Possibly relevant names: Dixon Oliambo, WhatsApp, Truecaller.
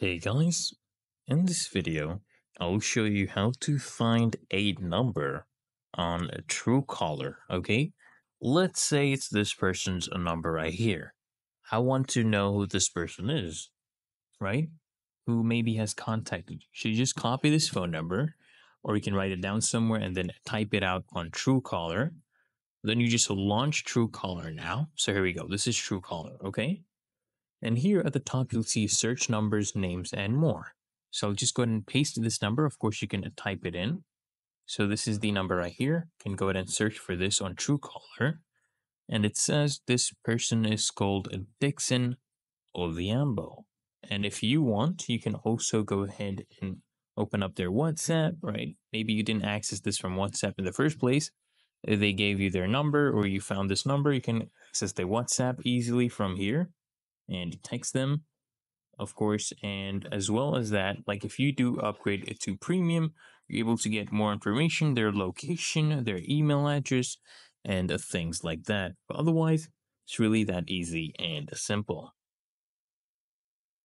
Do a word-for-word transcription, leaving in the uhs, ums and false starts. Hey guys, in this video, I'll show you how to find a number on Truecaller, okay? Let's say it's this person's number right here. I want to know who this person is, right? Who maybe has contacted you. So you just copy this phone number, or you can write it down somewhere and then type it out on Truecaller. Then you just launch Truecaller now. So here we go. This is Truecaller, okay? And here at the top, you'll see search numbers, names, and more. So I'll just go ahead and paste this number. Of course, you can type it in. So this is the number right here. You can go ahead and search for this on Truecaller. And it says this person is called Dixon Oliambo. And if you want, you can also go ahead and open up their WhatsApp, right? Maybe you didn't access this from WhatsApp in the first place. They gave you their number or you found this number. You can access their WhatsApp easily from here. And text them, of course, and as well as that, like if you do upgrade it to premium, you're able to get more information, their location, their email address, and things like that. But otherwise, it's really that easy and simple.